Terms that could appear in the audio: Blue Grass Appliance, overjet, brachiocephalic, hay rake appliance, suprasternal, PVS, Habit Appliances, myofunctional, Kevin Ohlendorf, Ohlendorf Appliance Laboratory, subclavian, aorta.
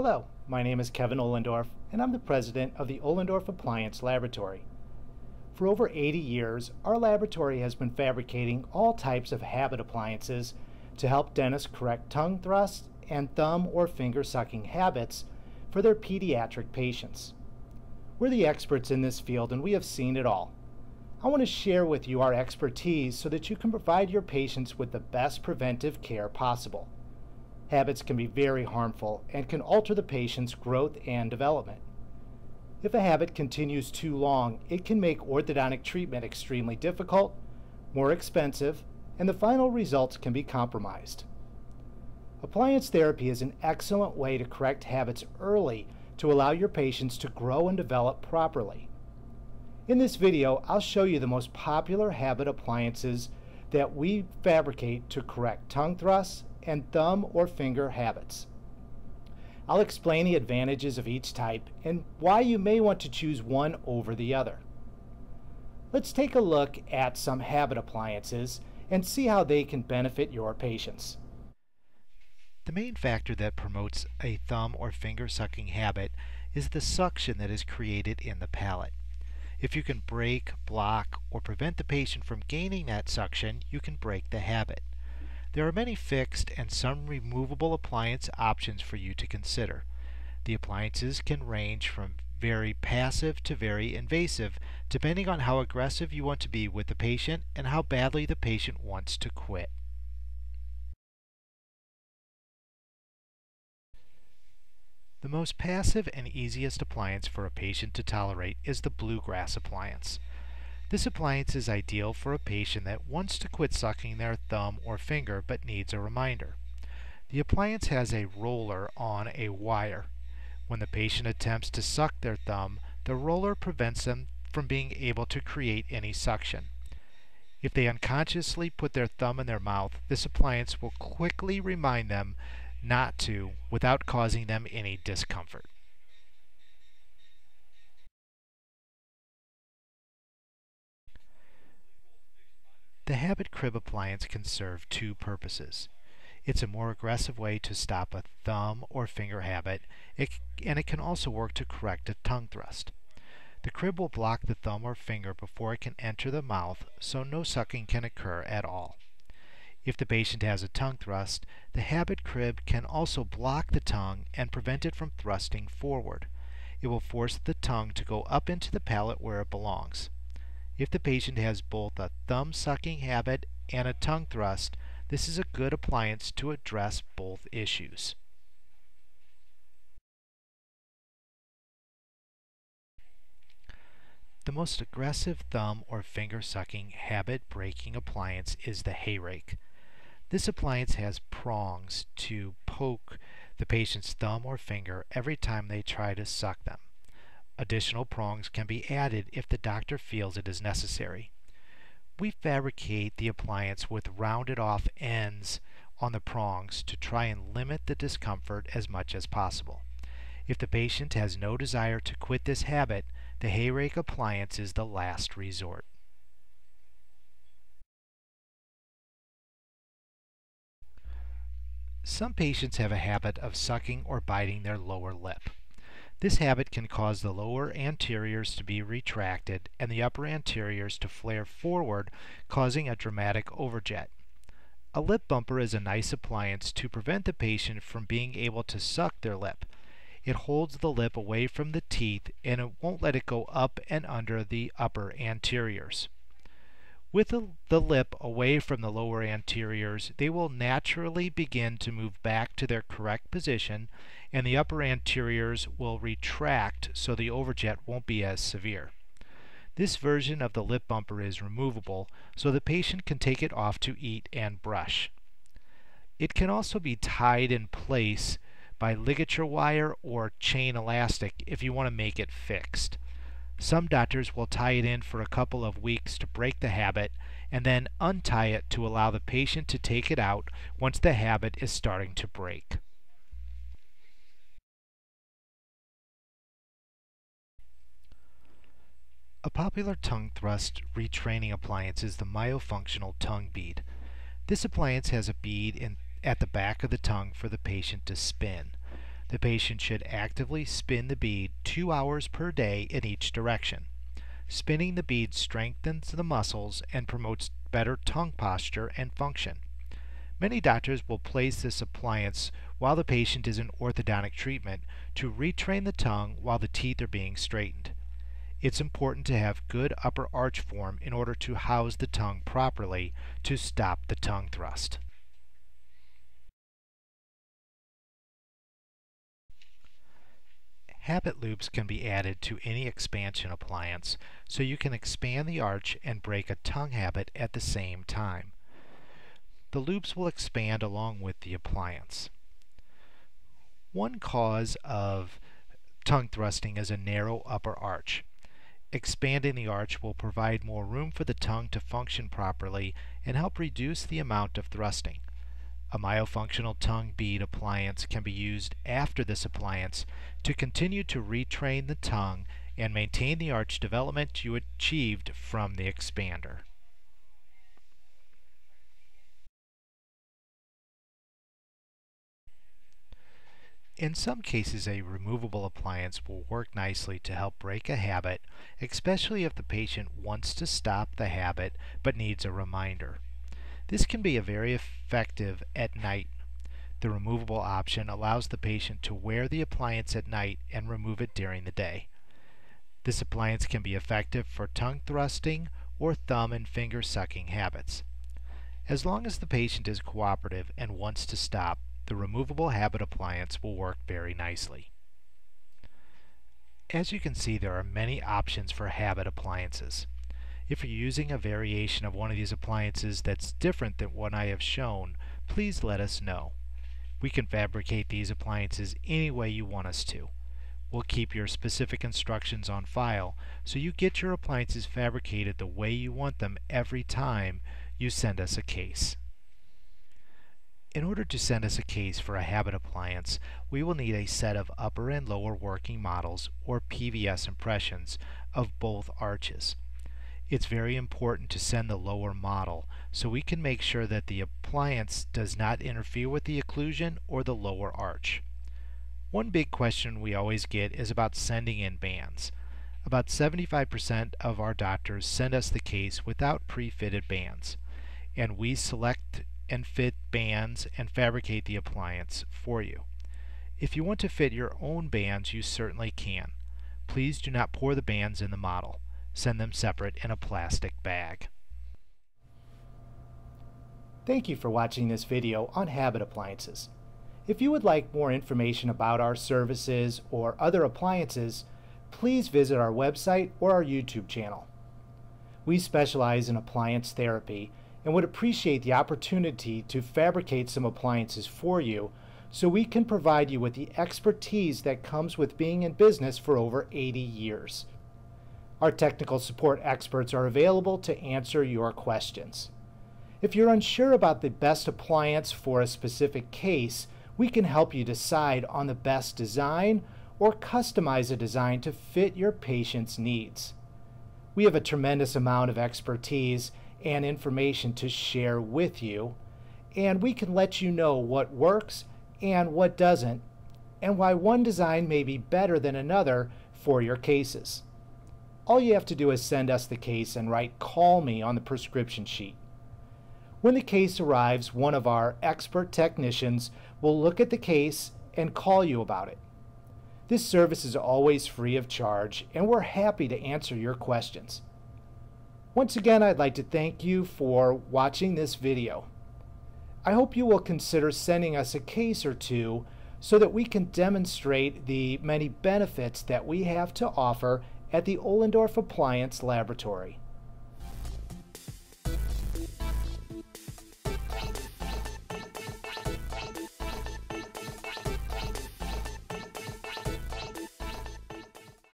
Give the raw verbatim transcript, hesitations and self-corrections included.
Hello, my name is Kevin Ohlendorf, and I'm the president of the Ohlendorf Appliance Laboratory. For over eighty years, our laboratory has been fabricating all types of habit appliances to help dentists correct tongue thrust and thumb or finger sucking habits for their pediatric patients. We're the experts in this field, and we have seen it all. I want to share with you our expertise so that you can provide your patients with the best preventive care possible. Habits can be very harmful and can alter the patient's growth and development. If a habit continues too long, it can make orthodontic treatment extremely difficult, more expensive, and the final results can be compromised. Appliance therapy is an excellent way to correct habits early to allow your patients to grow and develop properly. In this video, I'll show you the most popular habit appliances that we fabricate to correct tongue thrusts and thumb or finger habits. I'll explain the advantages of each type and why you may want to choose one over the other. Let's take a look at some habit appliances and see how they can benefit your patients. The main factor that promotes a thumb or finger sucking habit is the suction that is created in the palate. If you can break, block, or prevent the patient from gaining that suction, you can break the habit. There are many fixed and some removable appliance options for you to consider. The appliances can range from very passive to very invasive, depending on how aggressive you want to be with the patient and how badly the patient wants to quit. The most passive and easiest appliance for a patient to tolerate is the Blue Grass Appliance. This appliance is ideal for a patient that wants to quit sucking their thumb or finger but needs a reminder. The appliance has a roller on a wire. When the patient attempts to suck their thumb, the roller prevents them from being able to create any suction. If they unconsciously put their thumb in their mouth, this appliance will quickly remind them not to without causing them any discomfort. The habit crib appliance can serve two purposes. It's a more aggressive way to stop a thumb or finger habit, and it can also work to correct a tongue thrust. The crib will block the thumb or finger before it can enter the mouth, so no sucking can occur at all. If the patient has a tongue thrust, the habit crib can also block the tongue and prevent it from thrusting forward. It will force the tongue to go up into the palate where it belongs. If the patient has both a thumb sucking habit and a tongue thrust, this is a good appliance to address both issues. The most aggressive thumb or finger sucking habit breaking appliance is the hay rake. This appliance has prongs to poke the patient's thumb or finger every time they try to suck them. Additional prongs can be added if the doctor feels it is necessary. We fabricate the appliance with rounded off ends on the prongs to try and limit the discomfort as much as possible. If the patient has no desire to quit this habit, the hay rake appliance is the last resort. Some patients have a habit of sucking or biting their lower lip. This habit can cause the lower anteriors to be retracted and the upper anteriors to flare forward, causing a dramatic overjet. A lip bumper is a nice appliance to prevent the patient from being able to suck their lip. It holds the lip away from the teeth and it won't let it go up and under the upper anteriors. With the lip away from the lower anteriors, they will naturally begin to move back to their correct position, and the upper anteriors will retract so the overjet won't be as severe. This version of the lip bumper is removable, so the patient can take it off to eat and brush. It can also be tied in place by ligature wire or chain elastic if you want to make it fixed. Some doctors will tie it in for a couple of weeks to break the habit and then untie it to allow the patient to take it out once the habit is starting to break. A popular tongue thrust retraining appliance is the myofunctional tongue bead. This appliance has a bead in, at the back of the tongue for the patient to spin. The patient should actively spin the bead two hours per day in each direction. Spinning the bead strengthens the muscles and promotes better tongue posture and function. Many doctors will place this appliance while the patient is in orthodontic treatment to retrain the tongue while the teeth are being straightened. It's important to have good upper arch form in order to house the tongue properly to stop the tongue thrust. Habit loops can be added to any expansion appliance, so you can expand the arch and break a tongue habit at the same time. The loops will expand along with the appliance. One cause of tongue thrusting is a narrow upper arch. Expanding the arch will provide more room for the tongue to function properly and help reduce the amount of thrusting. A myofunctional tongue bead appliance can be used after this appliance to continue to retrain the tongue and maintain the arch development you achieved from the expander. In some cases, a removable appliance will work nicely to help break a habit, especially if the patient wants to stop the habit but needs a reminder. This can be very effective at night. The removable option allows the patient to wear the appliance at night and remove it during the day. This appliance can be effective for tongue thrusting or thumb and finger sucking habits. As long as the patient is cooperative and wants to stop, the removable habit appliance will work very nicely. As you can see, there are many options for habit appliances. If you're using a variation of one of these appliances that's different than what I have shown, please let us know. We can fabricate these appliances any way you want us to. We'll keep your specific instructions on file so you get your appliances fabricated the way you want them every time you send us a case. In order to send us a case for a habit appliance, we will need a set of upper and lower working models, or P V S impressions, of both arches. It's very important to send the lower model so we can make sure that the appliance does not interfere with the occlusion or the lower arch. One big question we always get is about sending in bands. About seventy-five percent of our doctors send us the case without pre-fitted bands, and we select and fit bands and fabricate the appliance for you. If you want to fit your own bands, you certainly can. Please do not pour the bands in the model. Send them separate in a plastic bag. Thank you for watching this video on habit appliances. If you would like more information about our services or other appliances, please visit our website or our YouTube channel. We specialize in appliance therapy and would appreciate the opportunity to fabricate some appliances for you so we can provide you with the expertise that comes with being in business for over eighty years. Our technical support experts are available to answer your questions. If you're unsure about the best appliance for a specific case, we can help you decide on the best design or customize a design to fit your patient's needs. We have a tremendous amount of expertise and information to share with you, and we can let you know what works and what doesn't, and why one design may be better than another for your cases. All you have to do is send us the case and write "Call me" on the prescription sheet. When the case arrives, one of our expert technicians will look at the case and call you about it. This service is always free of charge, and we're happy to answer your questions. Once again, I'd like to thank you for watching this video. I hope you will consider sending us a case or two so that we can demonstrate the many benefits that we have to offer at the Ohlendorf Appliance Laboratory.